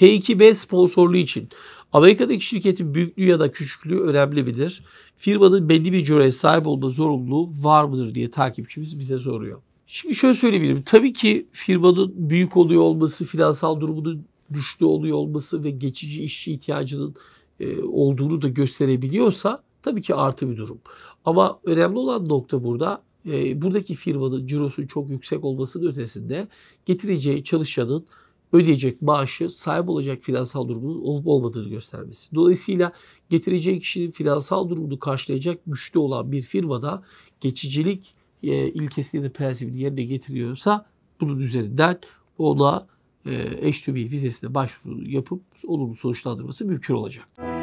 H2B sponsorluğu için. Amerika'daki şirketin büyüklüğü ya da küçüklüğü önemli midir? Firmanın belli bir cüreye sahip olma zorunluluğu var mıdır diye takipçimiz bize soruyor. Şimdi şöyle söyleyebilirim. Tabii ki firmanın büyük oluyor olması, finansal durumunun güçlü oluyor olması ve geçici işçi ihtiyacının olduğunu da gösterebiliyorsa tabii ki artı bir durum. Ama önemli olan nokta burada. Buradaki firmanın cirosunun çok yüksek olmasının ötesinde getireceği çalışanın ödeyecek maaşı, sahip olacak finansal durumunun olup olmadığını göstermesi. Dolayısıyla getireceği kişinin finansal durumunu karşılayacak güçlü olan bir firmada geçicilik ilkesini de prensibini yerine getiriyorsa bunun üzerinden ona H2B vizesine başvuru yapıp olumlu sonuçlandırması mümkün olacak.